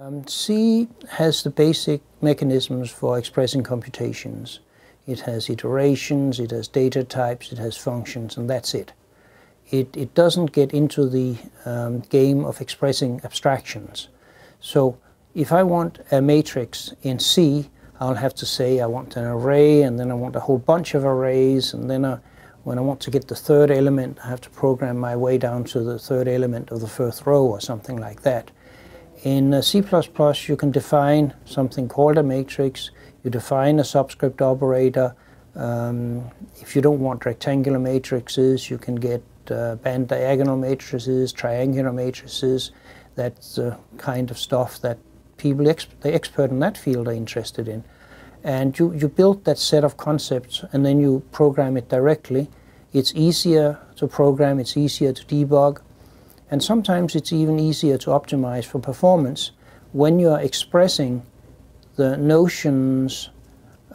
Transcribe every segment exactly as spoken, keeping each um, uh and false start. Um, C has the basic mechanisms for expressing computations. It has iterations, it has data types, it has functions, and that's it. It, it doesn't get into the um, game of expressing abstractions. So if I want a matrix in C, I'll have to say I want an array, and then I want a whole bunch of arrays, and then I, when I want to get the third element, I have to program my way down to the third element of the first row or something like that. In C plus plus, you can define something called a matrix, you define a subscript operator. Um, if you don't want rectangular matrices, you can get uh, band diagonal matrices, triangular matrices. That's the kind of stuff that people, ex the expert in that field, are interested in. And you, you build that set of concepts and then you program it directly. It's easier to program, it's easier to debug. And sometimes it's even easier to optimize for performance when you are expressing the notions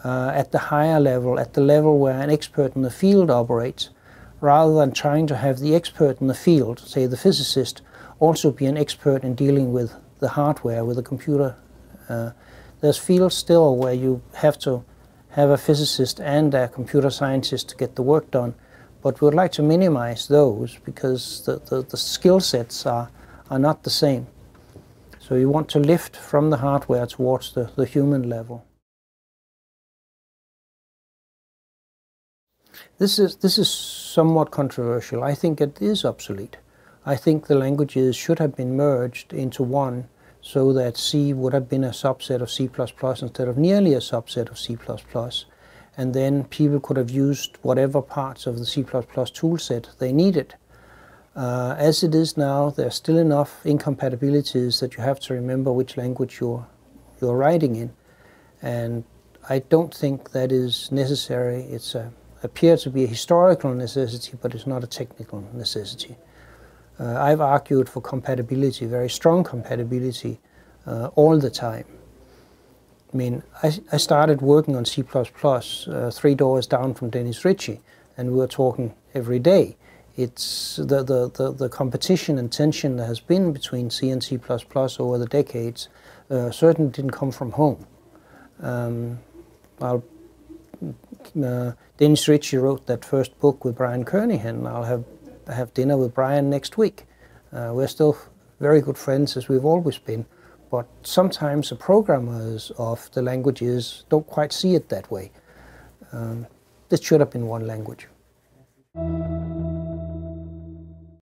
uh, at the higher level, at the level where an expert in the field operates, rather than trying to have the expert in the field, say the physicist, also be an expert in dealing with the hardware, with the computer. Uh, there's fields still where you have to have a physicist and a computer scientist to get the work done. But we would like to minimize those because the, the, the skill sets are, are not the same. So you want to lift from the hardware towards the, the human level. This is, this is somewhat controversial. I think it is obsolete. I think the languages should have been merged into one so that C would have been a subset of C plus plus instead of nearly a subset of C plus plus. And then people could have used whatever parts of the C plus plus toolset they needed. Uh, as it is now, there are still enough incompatibilities that you have to remember which language you're, you're writing in. And I don't think that is necessary. It's a, appears to be a historical necessity, but it's not a technical necessity. Uh, I've argued for compatibility, very strong compatibility, uh, all the time. I mean, I, I started working on C plus plus uh, three doors down from Dennis Ritchie, and we were talking every day. It's the, the, the, the competition and tension that has been between C and C plus plus over the decades uh, certainly didn't come from home. Um, I'll, uh, Dennis Ritchie wrote that first book with Brian Kernighan. I'll have, have dinner with Brian next week. Uh, we're still very good friends, as we've always been. But sometimes the programmers of the languages don't quite see it that way. Um, this should have been one language.